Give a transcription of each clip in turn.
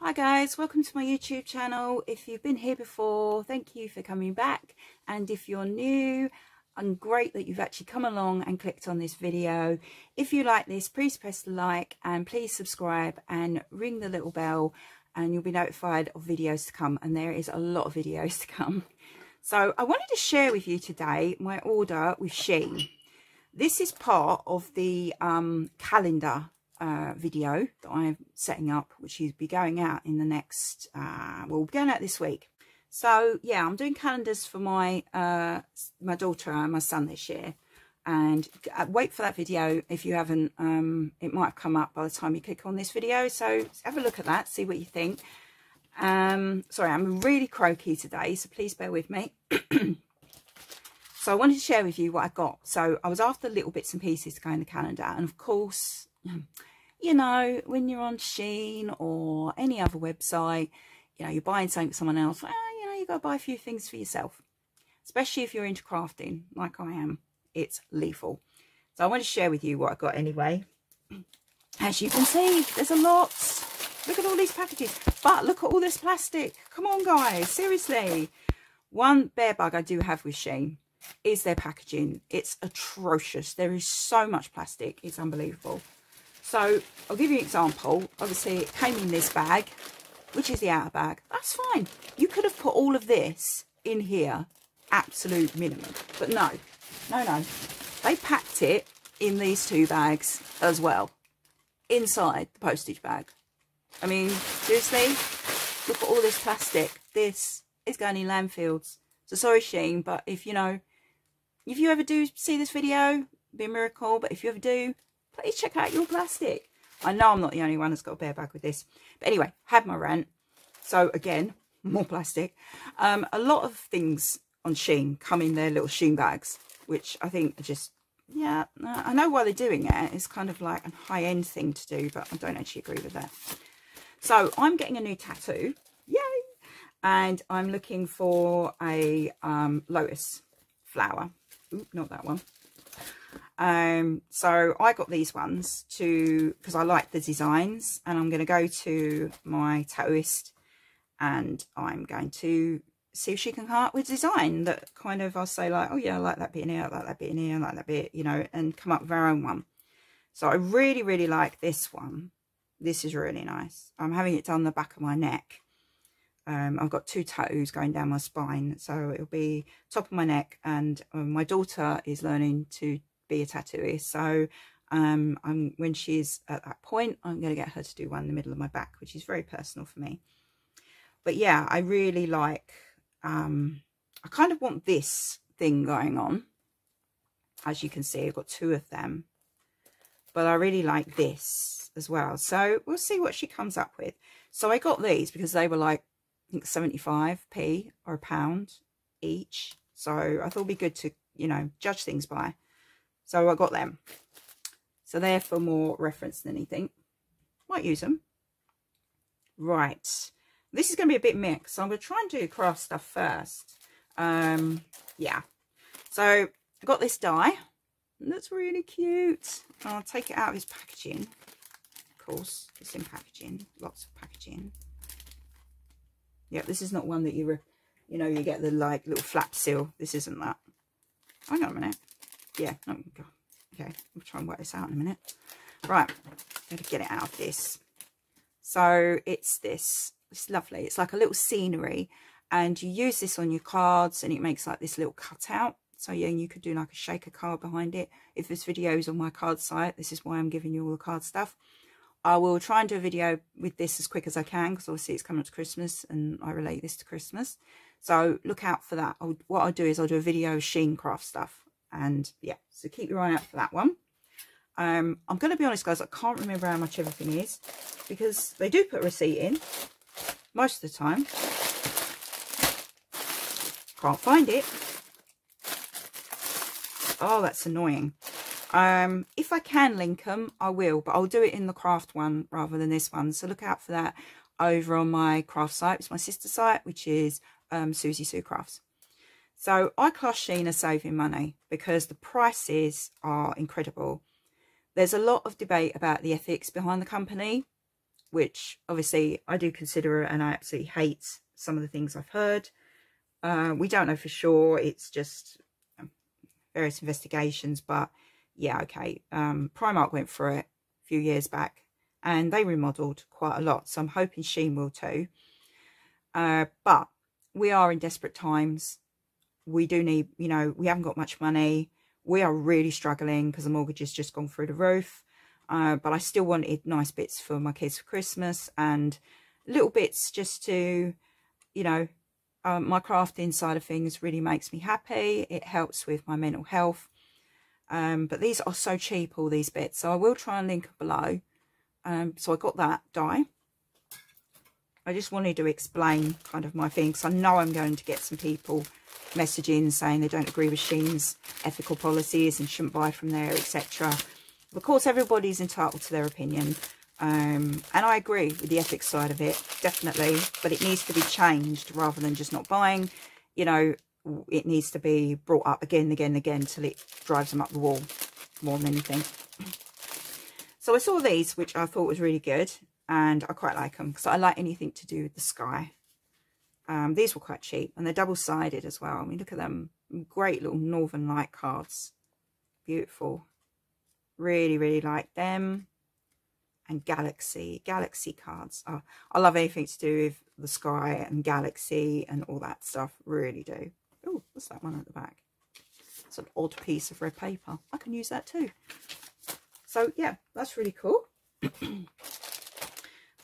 Hi guys, welcome to my YouTube channel. If you've been here before, thank you for coming back, and if you're new, I'm great that you've actually come along and clicked on this video. If you like this, please press the like and please subscribe and ring the little bell, and you'll be notified of videos to come, and there is a lot of videos to come. So I wanted to share with you today my order with Shein. This is part of the calendar video that I'm setting up, which will be going out in the next well, we're going out this week. So yeah, I'm doing calendars for my my daughter and my son this year, and wait for that video if you haven't. It might have come up by the time you click on this video, so have a look at that, see what you think. Sorry, I'm really croaky today, so please bear with me. So I wanted to share with you what I got. So I was after little bits and pieces to go in the calendar, and of course, you know, when you're on Shein or any other website, you know, you're buying something for someone else, well, you know, you've got to buy a few things for yourself, especially if you're into crafting like I am. It's lethal. So I want to share with you what I got anyway. As you can see, there's a lot. Look at all these packages, but look at all this plastic. Come on guys, seriously. One bear bug I do have with Shein is their packaging. It's atrocious. There is so much plastic, it's unbelievable. So I'll give you an example. Obviously it came in this bag, which is the outer bag. That's fine. You could have put all of this in here, absolute minimum. But no, no, no. They packed it in these two bags as well, inside the postage bag. I mean, seriously, look at all this plastic. This is going in landfills. So sorry Shein, but if you know, if you ever do see this video, it'd be a miracle. But if you ever do, please check out your plastic. I know I'm not the only one that's got a bear bag with this. But anyway, had my rant. So again, more plastic. A lot of things on Shein come in their little Shein bags, which I think are just, yeah, I know why they're doing it. It's kind of like a high-end thing to do, but I don't actually agree with that. So I'm getting a new tattoo. Yay! And I'm looking for a lotus flower. Oop, not that one. So I got these ones to because I like the designs, and I'm going to go to my tattooist and I'm going to see if she can come up with design that kind of I'll say like, oh yeah, I like that bit in here, I like that bit in here, I like that bit, you know, and come up with our own one. So I really, really like this one. This is really nice. I'm having it done the back of my neck. I've got two tattoos going down my spine, so it'll be top of my neck, and my daughter is learning to be a tattooist, so when she's at that point, I'm going to get her to do one in the middle of my back, which is very personal for me. But yeah, I really like I kind of want this thing going on. As you can see, I've got two of them, but I really like this as well, so we'll see what she comes up with. So I got these because they were like, I think 75p or a pound each, so I thought it'd be good to, you know, judge things by. So I got them. So they're for more reference than anything. Might use them. Right. This is going to be a bit mixed. So I'm going to try and do craft stuff first. Yeah. So I got this die. Looks really cute. I'll take it out of his packaging. Of course, it's in packaging. Lots of packaging. Yep, this is not one that you know, you get the like little flap seal. This isn't that. Hang on a minute. Yeah, oh God. Okay, we'll try and work this out in a minute. Right, gotta get it out of this. So it's this, it's lovely. It's like a little scenery, and you use this on your cards, and it makes like this little cutout. So yeah, and you could do like a shaker card behind it. If this video is on my card site, this is why I'm giving you all the card stuff. I will try and do a video with this as quick as I can, because obviously it's coming up to Christmas and I relate this to Christmas. So look out for that. What I'll do is I'll do a video of Shein craft stuff. And yeah, so keep your eye out for that one. I'm going to be honest guys, I can't remember how much everything is, because they do put a receipt in most of the time. Can't find it. Oh, that's annoying. If I can link them, I will, but I'll do it in the craft one rather than this one, so look out for that over on my craft site. It's my sister site, which is Susie Sue Crafts. So I class Shein as saving money because the prices are incredible. There's a lot of debate about the ethics behind the company, which obviously I do consider, and I absolutely hate some of the things I've heard. We don't know for sure. It's just various investigations. But yeah, okay. Primark went through it a few years back and they remodeled quite a lot. So I'm hoping Shein will too. But we are in desperate times. We do need, you know, we haven't got much money. We are really struggling because the mortgage has just gone through the roof. But I still wanted nice bits for my kids for Christmas and little bits just to, you know, my crafting side of things really makes me happy. It helps with my mental health. But these are so cheap, all these bits. So I will try and link below. So I got that die. I just wanted to explain kind of my thing. So I know I'm going to get some people messaging saying they don't agree with Shein's ethical policies and shouldn't buy from there, etc. Of course, everybody's entitled to their opinion. And I agree with the ethics side of it, definitely. But it needs to be changed rather than just not buying. You know, it needs to be brought up again and again and again till it drives them up the wall more than anything. So I saw these, which I thought was really good. And I quite like them because I like anything to do with the sky. These were quite cheap and they're double-sided as well. I mean, look at them. Great little Northern Light cards. Beautiful. Really, really like them. And galaxy cards. Oh, I love anything to do with the sky and galaxy and all that stuff. Really do. Oh, what's that one at the back? It's an odd piece of red paper. I can use that too. So yeah, that's really cool.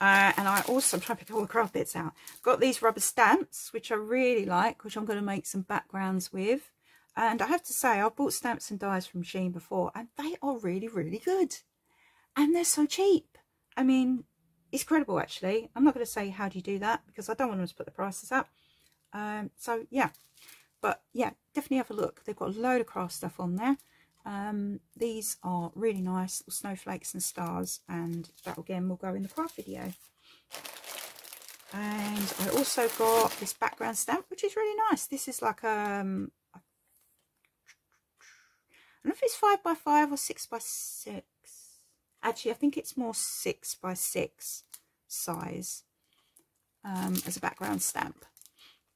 And I also, I'm trying to pick all the craft bits out. Got these rubber stamps, which I really like, which I'm going to make some backgrounds with. And I have to say, I've bought stamps and dies from Shein before, and they are really, really good. And they're so cheap. I mean, it's credible, actually. I'm not going to say how do you do that, because I don't want them to put the prices up. So, yeah. But, yeah, definitely have a look. They've got a load of craft stuff on there. These are really nice little snowflakes and stars. And that, again, will go in the craft video. And I also got this background stamp, which is really nice. This is like a... I don't know if it's 5x5 or 6x6. Actually, I think it's more 6x6 size as a background stamp.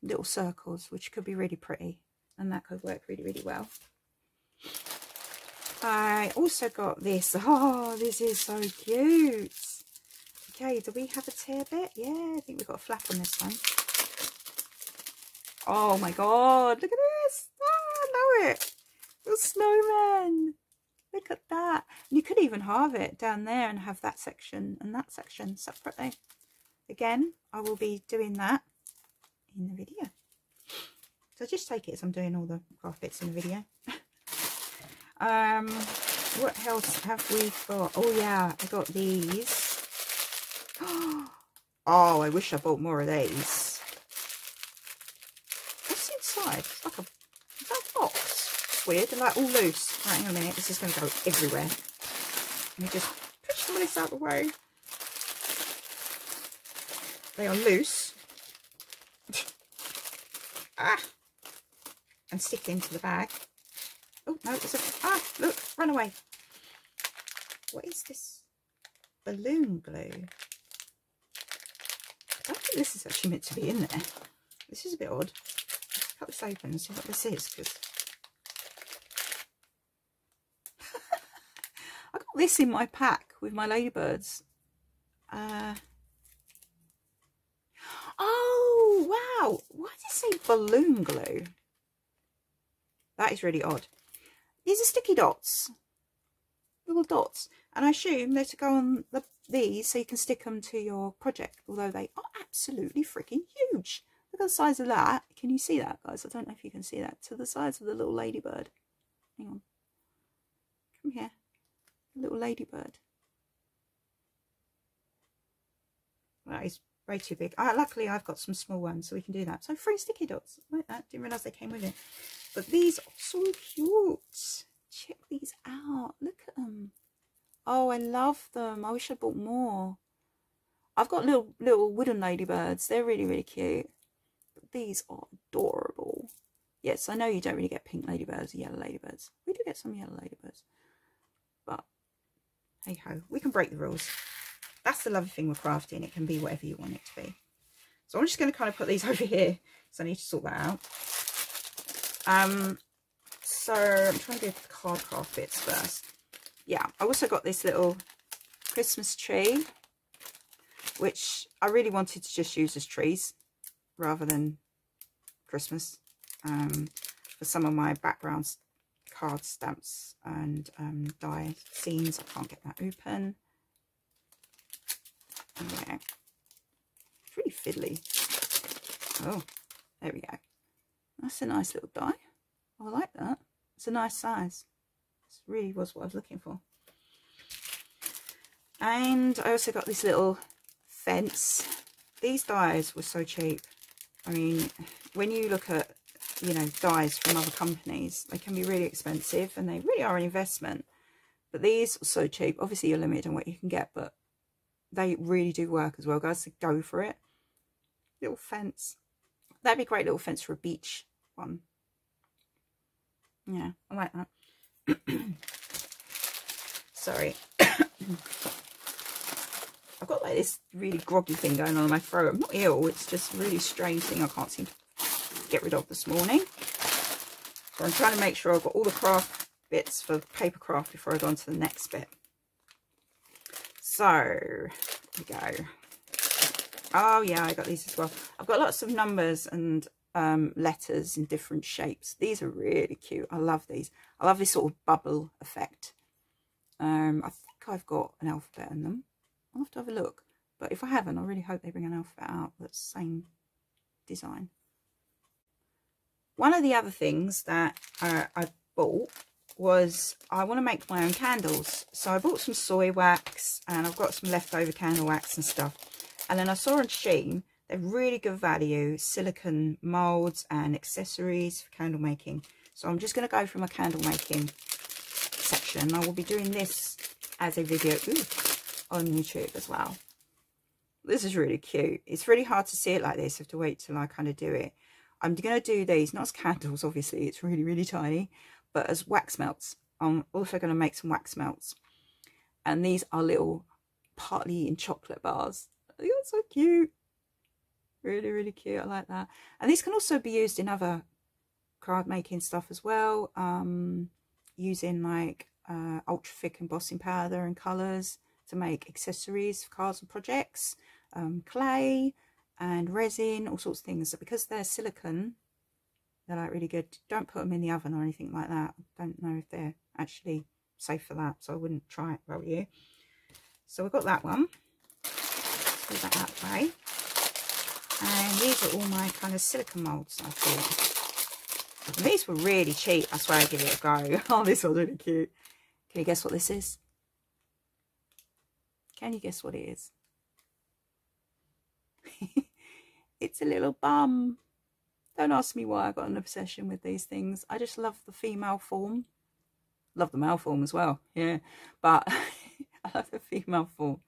Little circles, which could be really pretty. And that could work really, really well. I also got this. Oh, this is so cute. Okay, do we have a tear bit? Yeah, I think we've got a flap on this one. Oh my God, look at this. Oh, I love it. Little snowman, look at that. And you could even halve it down there and have that section and that section separately. Again, I will be doing that in the video, so just take it as I'm doing all the craft bits in the video. What else have we got? Oh yeah, I got these. Oh, I wish I bought more of these. What's inside? It's like a weird, and like all loose. Right, hang on a minute, this is going to go everywhere. Let me just push some of this out of the way. They are loose. Ah, and stick into the bag. Oh no, it's a, ah, look, run away. What is this? Balloon glue. I don't think this is actually meant to be in there. This is a bit odd. Let's cut this open and see what this is, because this in my pack with my ladybirds. Oh wow, why did it say balloon glue? That is really odd. These are sticky dots, little dots, and I assume they're to go on these so you can stick them to your project, although they are absolutely freaking huge. Look at the size of that. Can you see that, guys? I don't know if you can see that. To the size of the little ladybird. Hang on, come here, little ladybird. That is way too big. Luckily I've got some small ones, so we can do that. So free sticky dots like that. Didn't realize they came with it. But these are so cute. Check these out. Look at them. Oh, I love them. I wish I bought more. I've got little wooden ladybirds. They're really, really cute. But these are adorable. Yes, I know you don't really get pink ladybirds or yellow ladybirds. We do get some yellow ladybirds. But hey ho, we can break the rules. That's the lovely thing with crafting, it can be whatever you want it to be. So I'm just going to kind of put these over here, so I need to sort that out. So I'm trying to do the card craft bits first. Yeah, I also got this little Christmas tree, which I really wanted to just use as trees rather than Christmas, for some of my background card stamps and die scenes. I can't get that open. Okay, it's really fiddly. Oh, there we go. That's a nice little die. Oh, I like that. It's a nice size. This really was what I was looking for. And I also got this little fence. These dies were so cheap. I mean, when you look at, you know, dies from other companies, they can be really expensive and they really are an investment. But these are so cheap. Obviously, you're limited on what you can get, but they really do work as well, guys. So go for it. Little fence. That'd be a great little fence for a beach one. Yeah, I like that. Sorry. I've got like this really groggy thing going on in my throat. I'm not ill, it's just a really strange thing I can't seem to get rid of this morning. So I'm trying to make sure I've got all the craft bits for paper craft before I go on to the next bit. So, here we go. Oh yeah, I got these as well. I've got lots of numbers and letters in different shapes. These are really cute. I love these. I love this sort of bubble effect. I think I've got an alphabet in them. I'll have to have a look, but if I haven't, I really hope they bring an alphabet out that's the same design. One of the other things that I bought was I want to make my own candles. So I bought some soy wax and I've got some leftover candle wax and stuff. And then I saw on Shein, they're really good value, silicone molds and accessories for candle making. So I'm just going to go through my candle making section. I will be doing this as a video on YouTube as well. This is really cute. It's really hard to see it like this. I have to wait till I kind of do it. I'm going to do these not as candles, obviously, it's really, really tiny, but as wax melts. I'm also going to make some wax melts. And these are little partly eaten chocolate bars. I think that's so cute. Really, really cute. I like that. And these can also be used in other card making stuff as well. Using like ultra thick embossing powder and colours to make accessories for cards and projects, clay and resin, all sorts of things. So because they're silicone, they're like really good. Don't put them in the oven or anything like that. I don't know if they're actually safe for that, so I wouldn't try it if I were you. So we've got that one. Move that out of the way. And these are all my kind of silicone molds I bought. And these were really cheap. I swear I give it a go. Oh, this one's really cute. Can you guess what this is? Can you guess what it is? It's a little bum. Don't ask me why I got an obsession with these things. I just love the female form. Love the male form as well. Yeah, but I love the female form.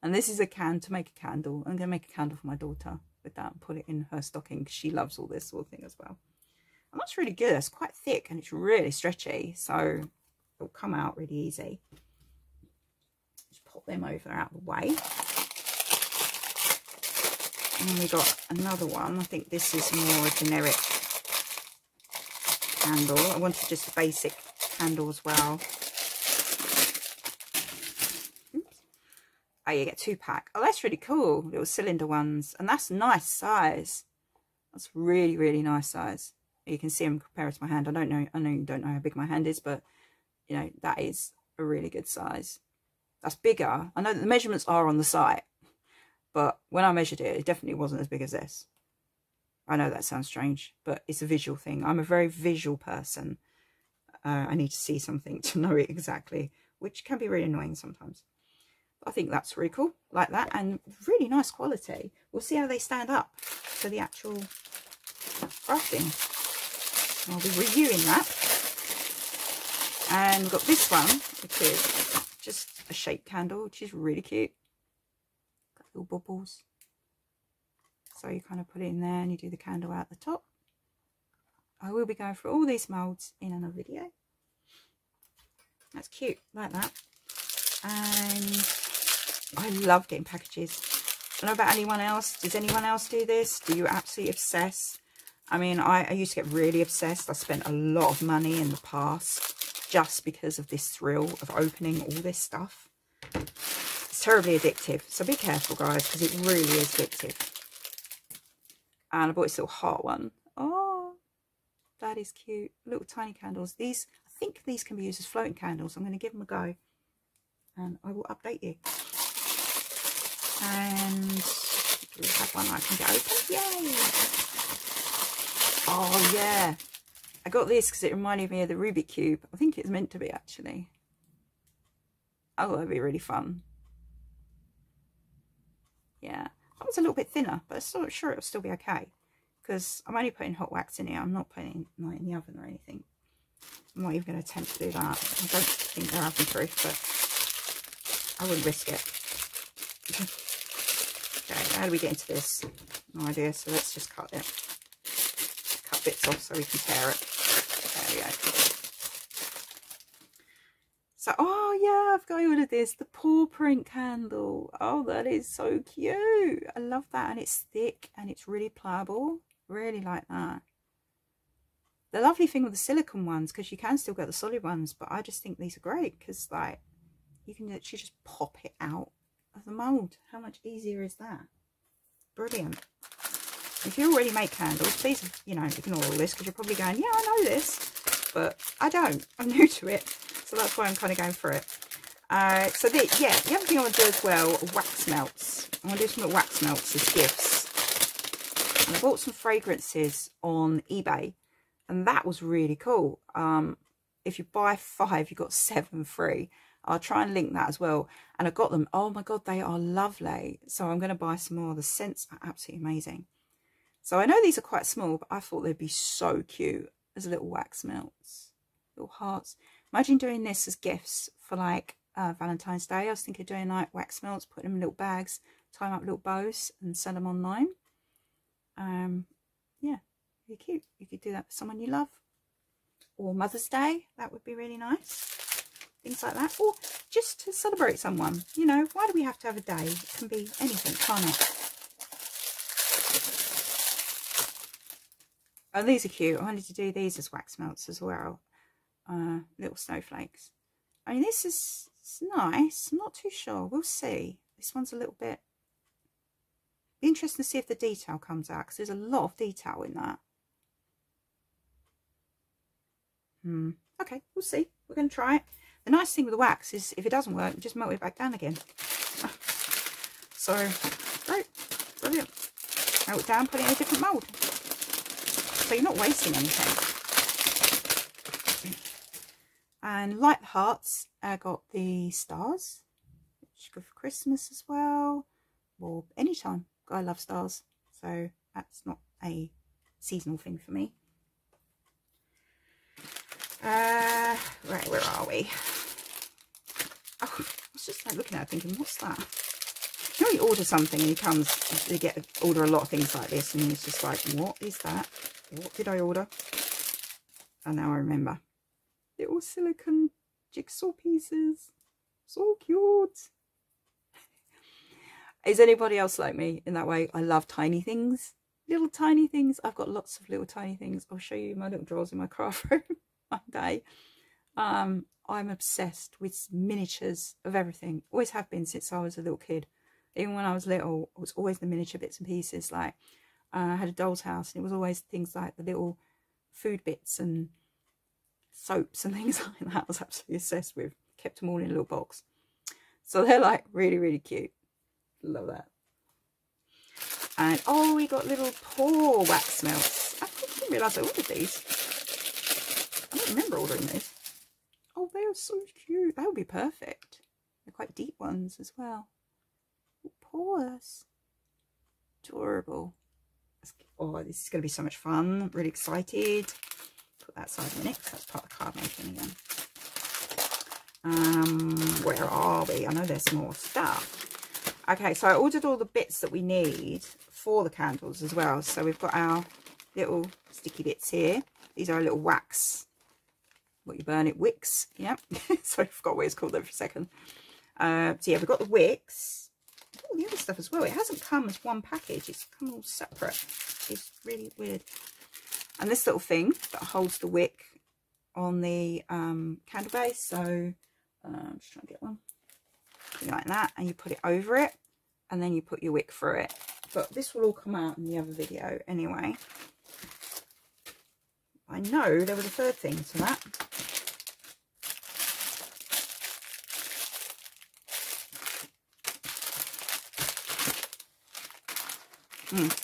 And this is a can to make a candle. I'm going to make a candle for my daughter with that and put it in her stocking because she loves all this sort of thing as well. And that's really good. It's quite thick and it's really stretchy. So it'll come out really easy. Just pop them over out of the way. And we got another one. I think this is more a generic candle. I wanted just a basic candle as well. Oh, you get 2-pack. Oh, that's really cool. Little cylinder ones. And that's nice size. That's really, really nice size. You can see them compared to my hand. I know you don't know how big my hand is, but, you know, that is a really good size. That's bigger. I know that the measurements are on the site, but when I measured it, it definitely wasn't as big as this. I know that sounds strange, but it's a visual thing. I'm a very visual person. I need to see something to know it exactly, which can be really annoying sometimes. I think that's really cool, like that, and really nice quality. We'll see how they stand up for the actual crafting. I'll be reviewing that. And we've got this one, which is just a shape candle, which is really cute. Got little bubbles. So you kind of put it in there and you do the candle out the top. I will be going through all these moulds in another video. That's cute, like that. And I love getting packages. I don't know about anyone else. Does anyone else do this? Do you absolutely obsess? I mean, I used to get really obsessed. I spent a lot of money in the past just because of this thrill of opening all this stuff. It's terribly addictive. So be careful, guys, because it really is addictive. And I bought this little heart one. Oh, that is cute. Little tiny candles. These, I think these can be used as floating candles. I'm going to give them a go. And I will update you. And do we have one I can get open? Yay! Oh, yeah. I got this because it reminded me of the Rubik's Cube. I think it's meant to be, actually. Oh, that'd be really fun. Yeah. That one's a little bit thinner, but I'm not sure it'll still be okay. Because I'm only putting hot wax in here. I'm not putting it not in the oven or anything. I'm not even going to attempt to do that. I don't think they're oven proof, but I wouldn't risk it. Okay, how do we get into this? No idea, so let's just cut it. Cut bits off so we can tear it. There we go. So, oh yeah, I've got all of this. The paw print candle. Oh, that is so cute. I love that. And it's thick and it's really pliable. Really like that. The lovely thing with the silicone ones, because you can still get the solid ones, but I just think these are great because, like, you can actually just pop it out of the mold. How much easier is that? Brilliant. If you already make candles, please, you know, ignore all this because you're probably going, yeah, I know this, but I don't, I'm new to it, so that's why I'm kind of going for it. So yeah, the other thing I want to do as well, wax melts. I want to do some wax melts as gifts, and I bought some fragrances on eBay, and that was really cool. If you buy 5, you got 7 free. I'll try and link that as well. And I got them. Oh my God, they are lovely. So I'm going to buy some more. The scents are absolutely amazing. So I know these are quite small, but I thought they'd be so cute as little wax melts, little hearts. Imagine doing this as gifts for like Valentine's Day. I was thinking of doing like wax melts, putting them in little bags, tying up little bows and sell them online. Yeah, they're cute. You could do that for someone you love. Or Mother's Day, that would be really nice. Things like that, or just to celebrate someone. You know, why do we have to have a day? It can be anything, can't it? Oh, these are cute. I wanted to do these as wax melts as well. Little snowflakes. I mean, this is nice. I'm not too sure. We'll see. This one's a little bit... Be interesting to see if the detail comes out, because there's a lot of detail in that. Okay, we'll see. We're going to try it. The nice thing with the wax is if it doesn't work, just melt it back down again. So, great, brilliant. Melt it down, put it in a different mould. So you're not wasting anything. And like the hearts, I got the stars, which is good for Christmas as well, or anytime. I love stars, so that's not a seasonal thing for me. Right, where are we? Oh, I was just like looking at it thinking, what's that? You know, you order something and it comes, you get order a lot of things like this, and it's just like, what is that? What did I order? And now I remember. Little silicone jigsaw pieces. So cute. Is anybody else like me in that way? I love tiny things. Little tiny things. I've got lots of little tiny things. I'll show you my little drawers in my craft room. Day I'm obsessed with miniatures of everything, always have been since I was a little kid. Even when I was little, it was always the miniature bits and pieces. Like I had a doll's house, and it was always things like the little food bits and soaps and things like that. I was absolutely obsessed with, kept them all in a little box, so they're like really cute. Love that. And oh, we got little paw wax melts. I didn't realize I ordered these. I don't remember ordering these. Oh, they are so cute. That would be perfect. They're quite deep ones as well. Oh, paws. Adorable. Oh, this is going to be so much fun. Really excited. Put that aside in a minute, because that's part of card making again. Where are we? I know there's more stuff. Okay, so I ordered all the bits that we need for the candles as well. So we've got our little sticky bits here. These are little wax. What you burn it, wicks, yeah. Sorry, I forgot what it's called there for a second. So yeah, we've got the wicks, all the other stuff as well. It hasn't come as one package, it's come all separate. It's really weird. And this little thing that holds the wick on the candle base, so I'm just trying to get one like that, and you put it over it and then you put your wick through it. But this will all come out in the other video anyway. I know there was a third thing to that.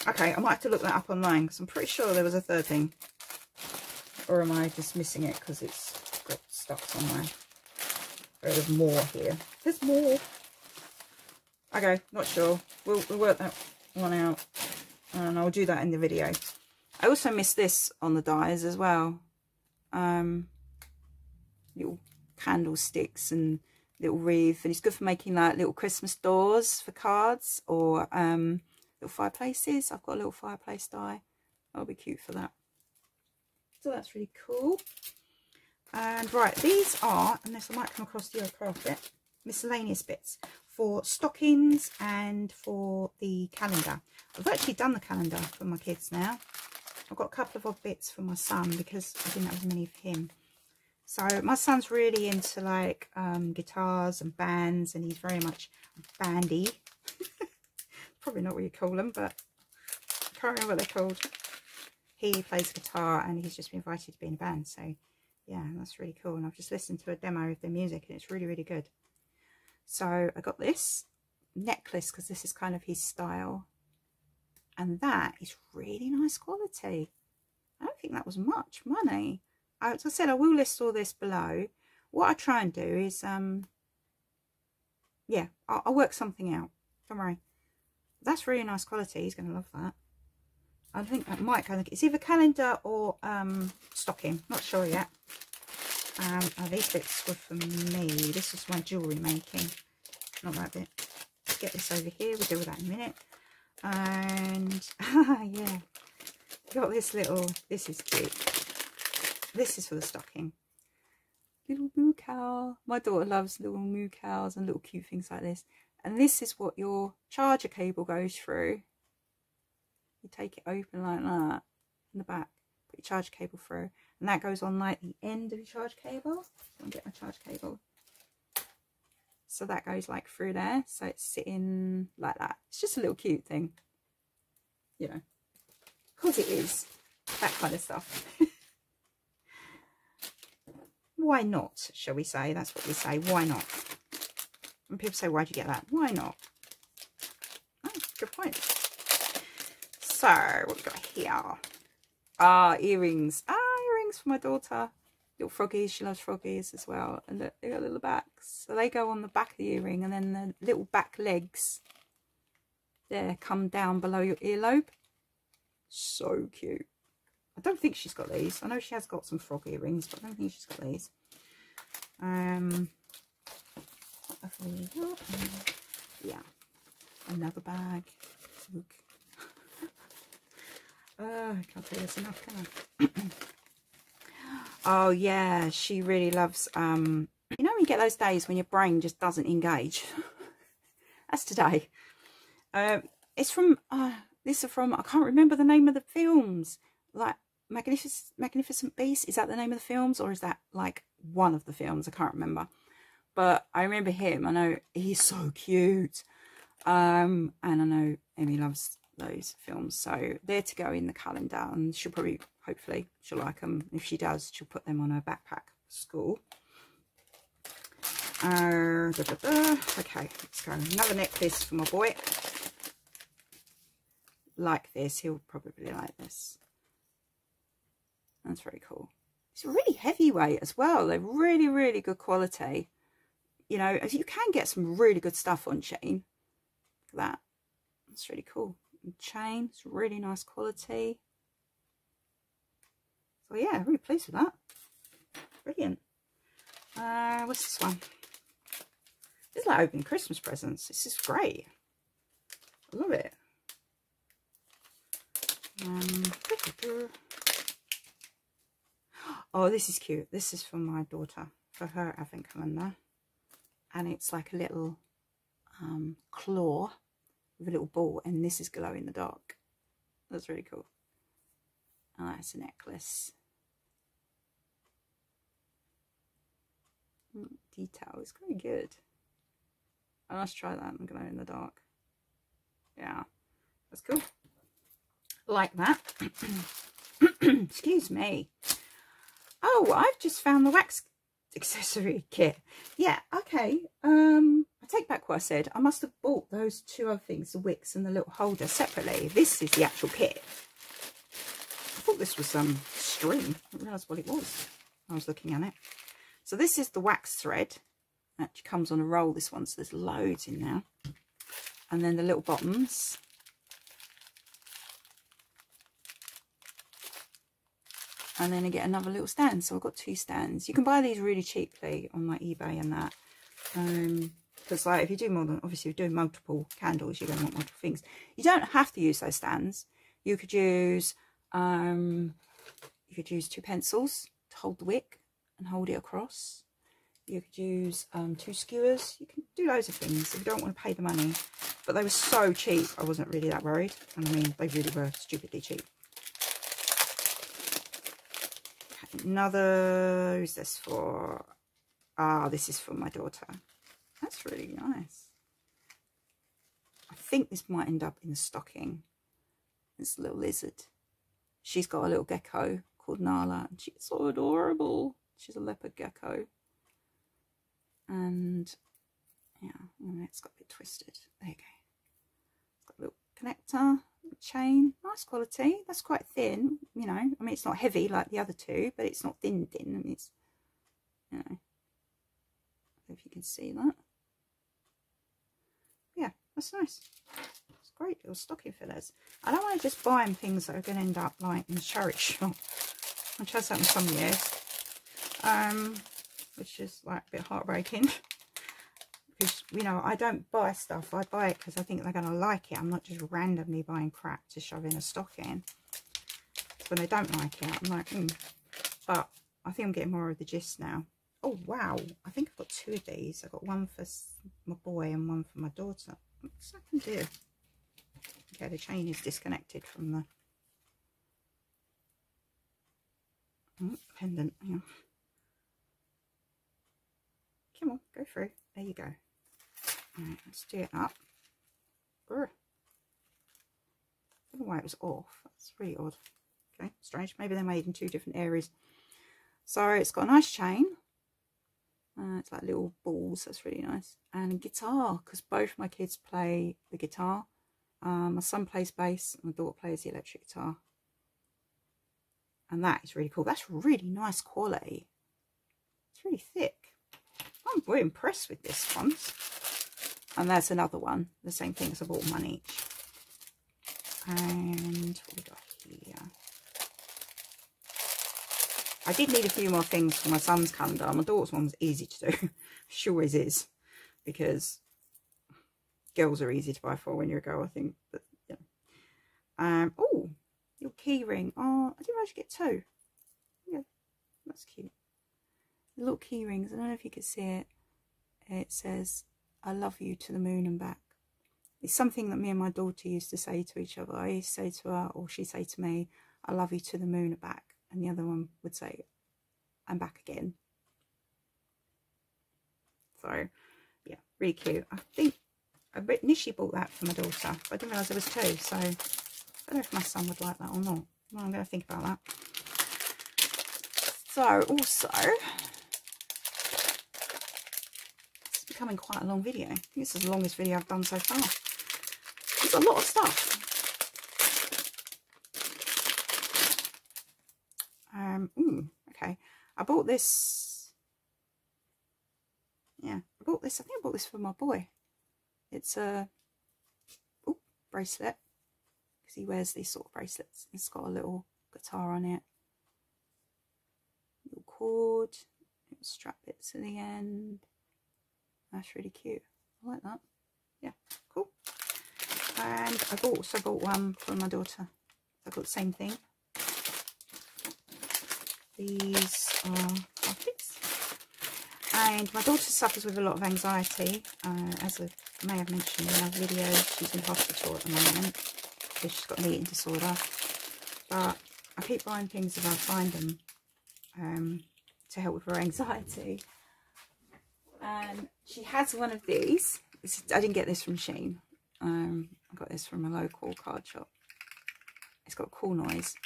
Okay, I might have to look that up online because I'm pretty sure there was a third thing. Or am I just missing it because it's got stuck somewhere? Or there's more here. There's more. Okay, not sure. We'll work that one out. And I'll do that in the video. I also missed this on the dies as well. Little candlesticks and little wreath. And it's good for making like little Christmas doors for cards or little fireplaces. I've got a little fireplace die. That'll be cute for that. So that's really cool. And right, these are, unless I might come across the other craft bit, miscellaneous bits for stockings and for the calendar. I've actually done the calendar for my kids now. I've got a couple of odd bits for my son because I didn't have as many for him. So my son's really into like guitars and bands, and he's very much bandy. Probably not what you call them, but I can't remember what they're called. He plays guitar and he's just been invited to be in a band, so yeah, that's really cool. And I've just listened to a demo of their music and it's really, really good. So I got this necklace because this is kind of his style. And that is really nice quality. I don't think that was much money. As I said, I will list all this below. What I try and do is, yeah, I'll work something out. Don't worry. That's really nice quality. He's going to love that. I think that might go. It's either calendar or stocking. Not sure yet. These bits were for me. This is my jewellery making. Not that bit. Let's get this over here. We'll deal with that in a minute. And yeah, got this little. This is cute. This is for the stocking. Little moo cow. My daughter loves little moo cows and little cute things like this. And this is what your charger cable goes through. You take it open like that in the back. Put your charger cable through. And that goes on like the end of your charge cable. I'll get my charge cable. So that goes like through there. So it's sitting like that. It's just a little cute thing. You know. Because it is. That kind of stuff. Why not, shall we say? That's what we say. Why not? And people say, why'd you get that? Why not? Oh, good point. So, what have we got here? Earrings. For my daughter, little froggies. She loves froggies as well, and look, they got little backs, so they go on the back of the earring, and then the little back legs there come down below your earlobe. So cute. I don't think she's got these. I know she has got some frog earrings, but I don't think she's got these. Yeah, another bag. Look. I can't tell you this enough, can I? Oh yeah, she really loves, you know when you get those days when your brain just doesn't engage? That's today. It's from, this is from, I can't remember the name of the films. Like, Magnificent Beast, is that the name of the films? Or is that like one of the films? I can't remember. But I remember him. I know he's so cute. And I know Amy loves those films, so they're to go in the calendar, and she'll probably, hopefully she'll like them. If she does, she'll put them on her backpack for school. Okay, let's go. Another necklace for my boy, like this. He'll probably like this. That's very cool. It's really heavyweight as well. They're really, really good quality. You know, you can get some really good stuff on Shein. Look at that. That's really cool. Chain, it's really nice quality. So yeah, really pleased with that. Brilliant. What's this one? This is like opening Christmas presents. This is great. I love it. Oh, this is cute. This is for my daughter, for her advent calendar, and it's like a little claw with a little ball, and this is glow in the dark. That's really cool. And that's a necklace. Detail, it's very good. I must try that and glow in the dark. Yeah, that's cool. Like that. Excuse me. Oh, I've just found the wax accessory kit. Yeah, okay. I take back what I said. I must have bought those two other things, the wicks and the little holder, separately. This is the actual kit. I thought this was some string. I didn't realise what it was. I was looking at it. So this is the wax thread. It actually comes on a roll, this one, so there's loads in there. And then the little bottoms. And then I get another little stand. So I've got two stands. You can buy these really cheaply on like eBay and that. Because like if you do more than, obviously if you're doing multiple candles, you're going to want multiple things. You don't have to use those stands. You could use two pencils to hold the wick and hold it across. You could use two skewers. You can do loads of things if you don't want to pay the money. But they were so cheap, I wasn't really that worried. And I mean, they really were stupidly cheap. Another, who's this for? Ah, this is for my daughter. That's really nice. I think this might end up in the stocking. This little lizard. She's got a little gecko called Nala, and she's so adorable. She's a leopard gecko. And yeah, it's got a bit twisted. There you go. It's got a little connector. Chain, nice quality. That's quite thin, you know. I mean, it's not heavy like the other two, but it's not thin. I mean, it's, you know, I don't know if you can see that. Yeah, that's nice. It's great little stocking fillers. I don't want to just buy them things that are going to end up like in the charity shop, which has happened some years, which is like a bit heartbreaking. Because, you know, I don't buy stuff. I buy it because I think they're going to like it. I'm not just randomly buying crap to shove in a stocking. When they don't like it, I'm like, But I think I'm getting more of the gist now. Oh, wow. I think I've got two of these. I've got one for my boy and one for my daughter. What's I can do? Okay, the chain is disconnected from the... pendant. Hang on. Come on, go through. There you go. Right, let's do it up. Urgh. I don't know why it was off. That's really odd. Okay, strange. Maybe they're made in two different areas. So it's got a nice chain. It's like little balls. That's really nice. And a guitar, because both my kids play the guitar. My son plays bass, and my daughter plays the electric guitar. And that is really cool. That's really nice quality. It's really thick. I'm really impressed with this one. And there's another one. The same thing, as I bought one each. And what we got here? I did need a few more things for my son's calendar. My daughter's one was easy to do. She always is. Because girls are easy to buy for when you're a girl, I think. But yeah. Oh, your key ring. Oh, I didn't realize you get two. Yeah, that's cute. Little key rings. I don't know if you can see it. It says, "I love you to the moon and back." It's something that me and my daughter used to say to each other. I used to say to her, or she'd say to me, "I love you to the moon and back," and the other one would say, "I'm back again." So yeah, really cute. I think I initially bought that for my daughter, but I didn't realise there was two, so I don't know if my son would like that or not. Well, I'm going to think about that. So also, becoming quite a long video. I think it's the longest video I've done so far. It's a lot of stuff. Okay, I bought this. Yeah, I bought this. I think I bought this for my boy. It's a bracelet, because he wears these sort of bracelets. It's got a little guitar on it, little cord, little strap bits at the end. That's really cute. I like that. Yeah, cool. And I've also bought one for my daughter. I've got the same thing. These are outfits. And my daughter suffers with a lot of anxiety, as a I may have mentioned in another video, she's in hospital at the moment because she's got an eating disorder. But I keep buying things if I find them to help with her anxiety. And she has one of these. I didn't get this from Shein. I got this from a local card shop. It's got a cool noise.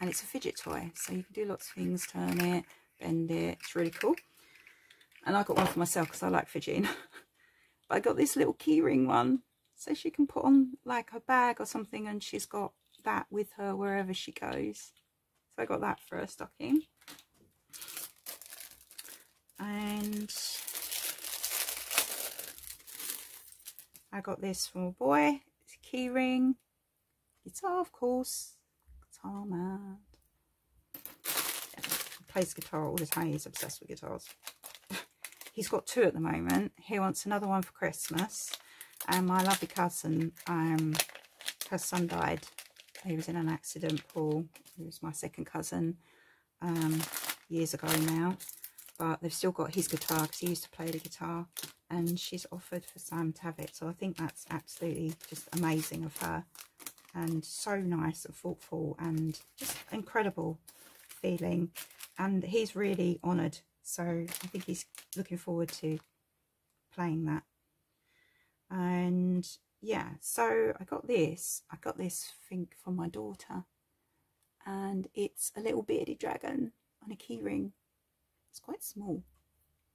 And it's a fidget toy, so you can do lots of things, turn it, bend it. It's really cool. And I got one for myself because I like fidgeting. But I got this little keyring one, so she can put on like her bag or something, and she's got that with her wherever she goes. So I got that for her stocking. And I got this from a boy. It's a key ring. Guitar, of course. Guitar man. Yeah, he plays guitar all the time. He's obsessed with guitars. He's got two at the moment. He wants another one for Christmas. And my lovely cousin, her son died. He was in an accident, Paul. He was my second cousin years ago now. But they've still got his guitar because he used to play the guitar, and she's offered for Sam to have it. So I think that's absolutely just amazing of her, and so nice and thoughtful and just incredible feeling. And he's really honoured. So I think he's looking forward to playing that. And yeah, so I got this. I got this, I think, from my daughter, and it's a little bearded dragon on a keyring. It's quite small.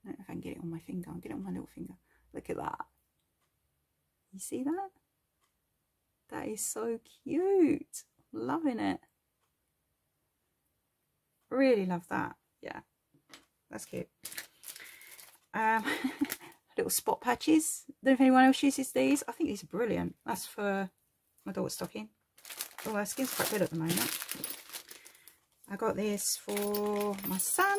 I don't know if I can get it on my finger. I'll get it on my little finger. Look at that. You see that? That is so cute. I'm loving it. Really love that. Yeah, that's cute. Little spot patches. I don't know if anyone else uses these. I think these are brilliant. That's for my daughter's stocking. Oh, her skin's quite good at the moment. I got this for my son,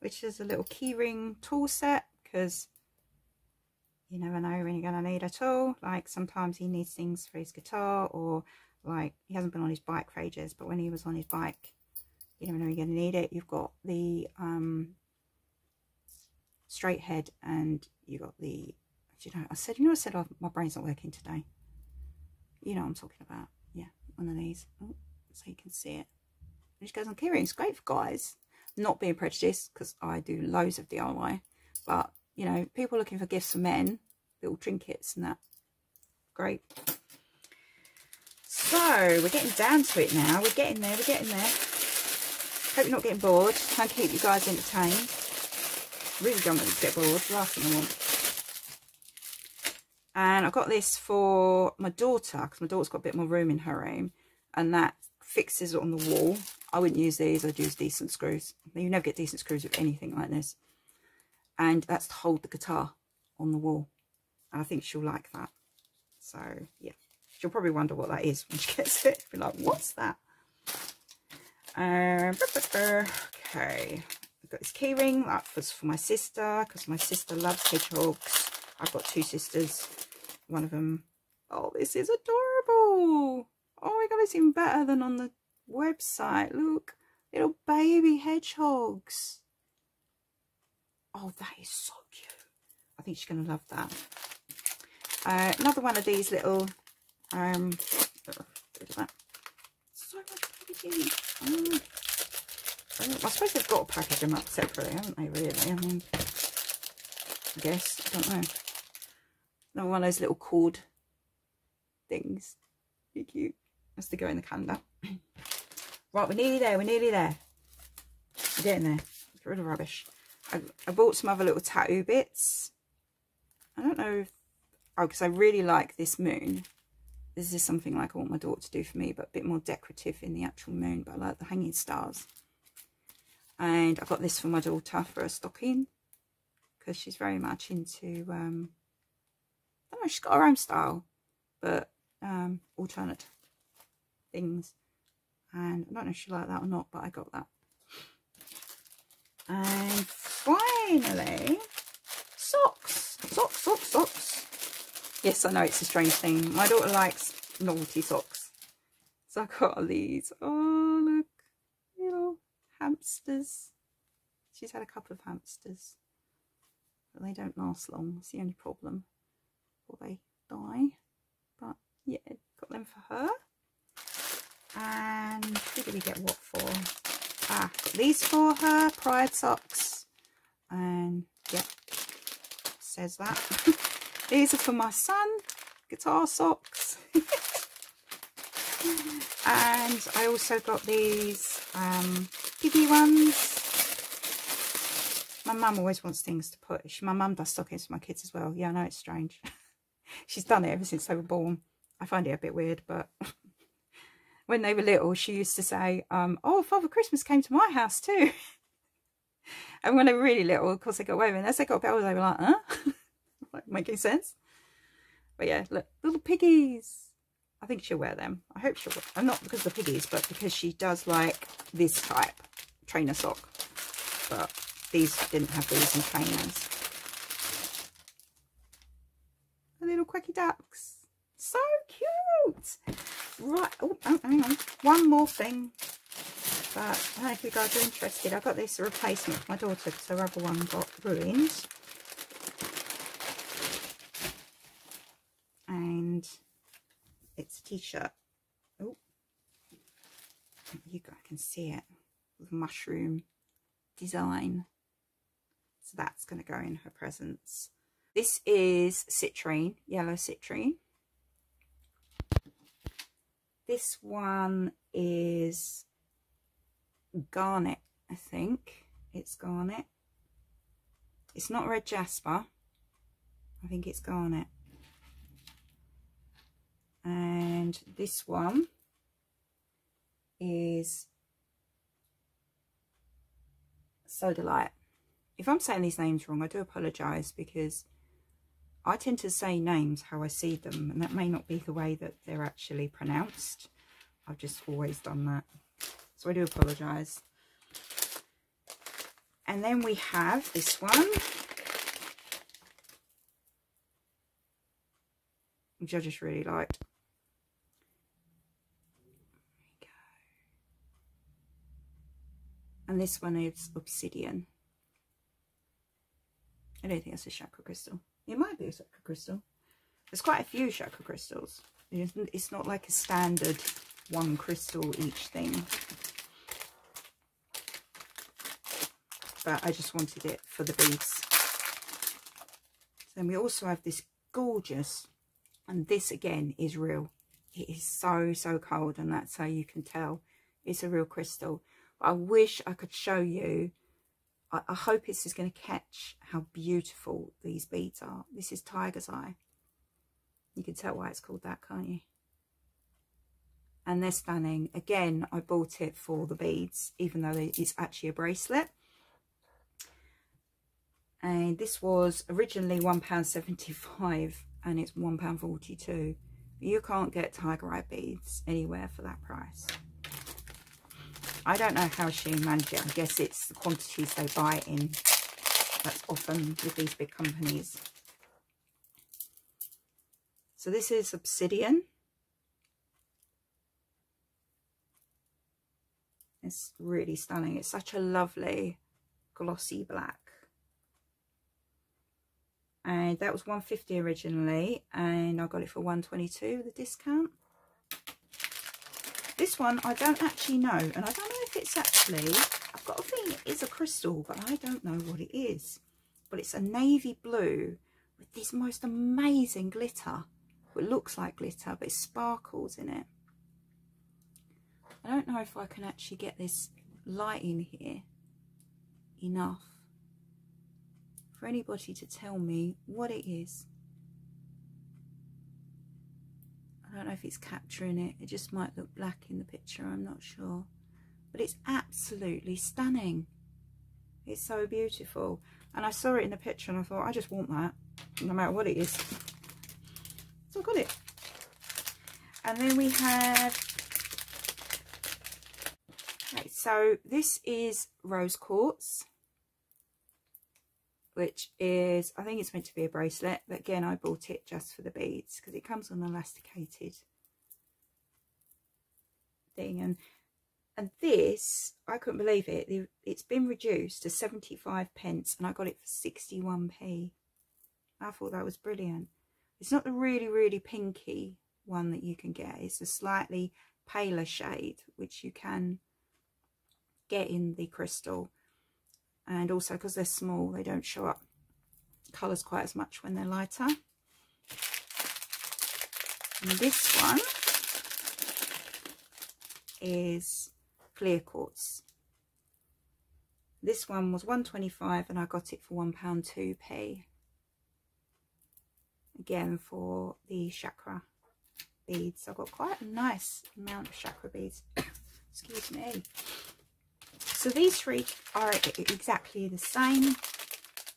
which is a little keyring tool set, because you never know when you're going to need a tool. Like sometimes he needs things for his guitar, or like he hasn't been on his bike for ages, but when he was on his bike, you never know you're going to need it. You've got the straight head, and you've got the, I said, my brain's not working today. You know what I'm talking about. Yeah, one of these. Oh, so you can see it. It just goes on keyring. It's great for guys. Not being prejudiced, because I do loads of DIY, but you know, people looking for gifts for men, little trinkets and that, great. So we're getting down to it now. We're getting there. We're getting there. Hope you're not getting bored. Try and keep you guys entertained. Really don't want you to get bored. Last thing I want. And I got this for my daughter because my daughter's got a bit more room in her room, and that fixes it on the wall. I wouldn't use these, I'd use decent screws. You never get decent screws with anything like this. And that's to hold the guitar on the wall. And I think she'll like that. So, yeah. She'll probably wonder what that is when she gets it. She'll be like, what's that? Okay. I've got this key ring. That was for my sister, because my sister loves hedgehogs. I've got two sisters. One of them. Oh, this is adorable. Oh my God, it's even better than on the website. Look, little baby hedgehogs. Oh, that is so cute. I think she's gonna love that. Another one of these little so much packaging. I suppose they've got to package them up separately, haven't they, really? I mean, I guess, I don't know. Another one of those little cord things. Pretty cute. That's to go in the calendar. Right, we're nearly there, we're nearly there. We're getting there. Get rid of rubbish. I bought some other little tattoo bits. I don't know if... Oh, because I really like this moon. This is something like I want my daughter to do for me, but a bit more decorative in the actual moon. But I like the hanging stars. And I got this for my daughter for a stocking, because she's very much into... I don't know, she's got her own style, but alternate things. And I don't know if she liked that or not, but I got that. And finally, socks. Socks, socks, socks. Yes, I know it's a strange thing. My daughter likes novelty socks. So I got all these. Oh, look. Little hamsters. She's had a couple of hamsters. but they don't last long. That's the only problem, or they die. But yeah, got them for her. And who did we get what for? Ah, got these for her, Pride socks. And yeah, says that. These are for my son, guitar socks. And I also got these piggy ones. My mum always wants things to put. My mum does stockings for my kids as well. Yeah, I know, it's strange. She's done it ever since they were born. I find it a bit weird, but when they were little, she used to say, oh, Father Christmas came to my house too. And when they were really little, of course, they got away with it. As they got older, they were like, huh? Like, making sense. But yeah, look, little piggies. I think she'll wear them. I hope she'll wear them. Not because of the piggies, but because she does like this type trainer sock. But these didn't have these in trainers. The little quacky ducks. So cute. Right. Oh, hang on. One more thing. But I don't know if you guys are interested. I got this replacement for my daughter because her other one got ruined. And it's a t-shirt. Oh, you guys can see it with mushroom design. So that's going to go in her presents. This is citrine, yellow citrine. This one is garnet, I think. It's garnet. It's not red jasper. I think it's garnet. And this one is Soda Light. If I'm saying these names wrong, I do apologise, because I tend to say names how I see them, and that may not be the way that they're actually pronounced. I've just always done that, so I do apologise. And then we have this one, which I just really liked. And this one is obsidian. I don't think that's a chakra crystal. It might be a chakra crystal. There's quite a few chakra crystals. It's not like a standard one crystal each thing. But I just wanted it for the beads. Then we also have this gorgeous, and this again is real. It is so, so cold, and that's how you can tell it's a real crystal. I wish I could show you. I hope it's just going to catch how beautiful these beads are. This is tiger's eye. You can tell why it's called that, can't you? And they're stunning. Again, I bought it for the beads, even though it's actually a bracelet. And this was originally £1.75, and it's £1.42. You can't get tiger eye beads anywhere for that price. I don't know how Shein manages it. I guess it's the quantities they buy it in. That's often with these big companies. So this is obsidian. It's really stunning. It's such a lovely glossy black. And that was £1.50 originally, and I got it for £1.22 with a discount. This one I don't actually know, and I don't know if it's actually, I've got a feeling it is a crystal, but I don't know what it is. But it's a navy blue with this most amazing glitter. It looks like glitter, but it sparkles in it. I don't know if I can actually get this light in here enough for anybody to tell me what it is. I don't know if it's capturing it. It just might look black in the picture. I'm not sure. But it's absolutely stunning. It's so beautiful. And I saw it in the picture and I thought, I just want that, no matter what it is. So I got it. And then we have... Okay, so this is rose quartz, which is, I think it's meant to be a bracelet, but again I bought it just for the beads because it comes on an elasticated thing. And And this, I couldn't believe it, it's been reduced to 75p and I got it for 61p. I thought that was brilliant. It's not the really, really pinky one that you can get. It's a slightly paler shade, which you can get in the crystal. And also because they're small, they don't show up colours quite as much when they're lighter. And this one is clear quartz. This one was £1.25 and I got it for £1.2p. Again, for the chakra beads. I've got quite a nice amount of chakra beads. Excuse me. So these three are exactly the same,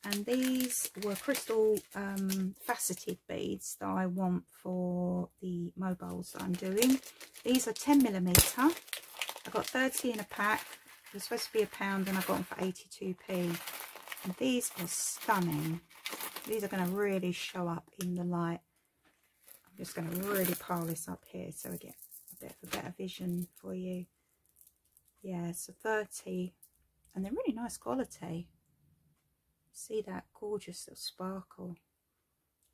and these were crystal faceted beads that I want for the mobiles that I'm doing. These are 10mm. I got 30 in a pack. They're supposed to be £1 and I got them for 82p. And these are stunning. These are going to really show up in the light. I'm just going to really pile this up here so I get a bit of a better vision for you. Yeah, so 30, and they're really nice quality. See that gorgeous little sparkle.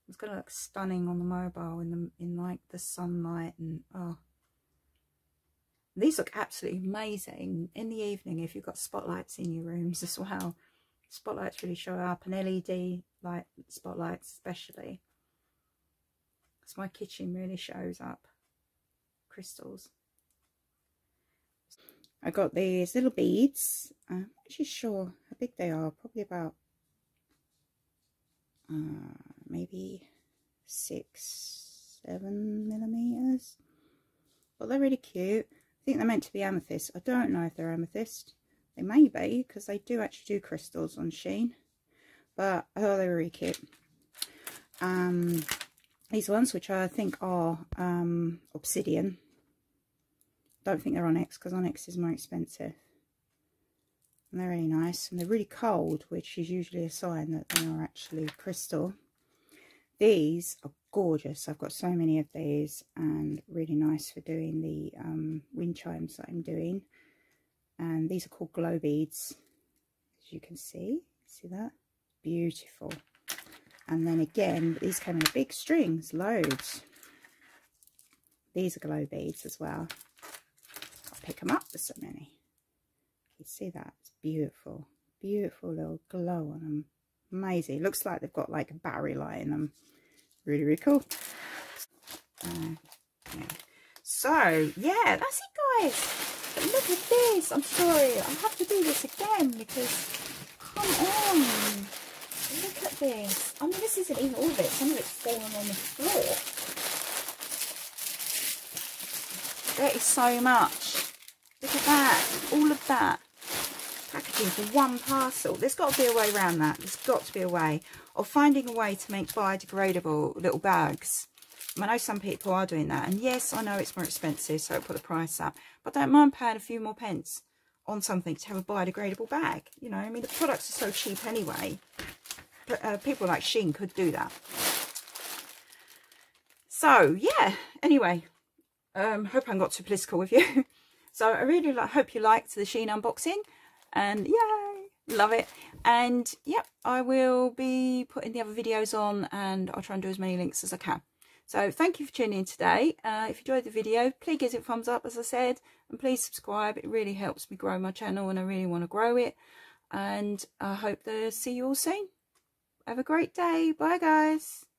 It's gonna look stunning on the mobile in like the sunlight. And oh, these look absolutely amazing in the evening if you've got spotlights in your rooms as well. Spotlights really show up, and LED light spotlights especially, because my kitchen really shows up crystals. I got these little beads. I'm not actually sure how big they are, probably about maybe 6-7mm, but they're really cute. I think they're meant to be amethyst. I don't know if they're amethyst. They may be, because they do actually do crystals on Shein, but oh, they're really cute. These ones, which I think are obsidian. Don't think they're Onyx, because Onyx is more expensive. And they're really nice, and they're really cold, which is usually a sign that they are actually crystal. These are gorgeous. I've got so many of these, and really nice for doing the wind chimes that I'm doing. And these are called glow beads, as you can see. See that? Beautiful. And then again, these came in big strings, loads. These are glow beads as well. Pick them up for so many. You see that? It's beautiful, beautiful little glow on them. Amazing. Looks like they've got like a battery light in them. Really, really cool. Yeah. So yeah, that's it, guys. But look at this. I'm sorry, I have to do this again because come on, look at this. I mean, this isn't even all of it. Some of it's fallen on the floor. There is so much. Look at that, all of that packaging for one parcel. There's got to be a way around that. There's got to be a way of finding a way to make biodegradable little bags. I know some people are doing that, and yes, I know it's more expensive, so it'll put the price up, but don't mind paying a few more pence on something to have a biodegradable bag. You know, I mean, the products are so cheap anyway. But, people like Shein could do that. So yeah, anyway, hope I haven't got too political with you. So I really hope you liked the Shein unboxing, and yay, love it. And yep, I will be putting the other videos on, and I'll try and do as many links as I can. So thank you for tuning in today. If you enjoyed the video, please give it a thumbs up, as I said, and please subscribe. It really helps me grow my channel, and I really want to grow it. And I hope to see you all soon. Have a great day. Bye, guys.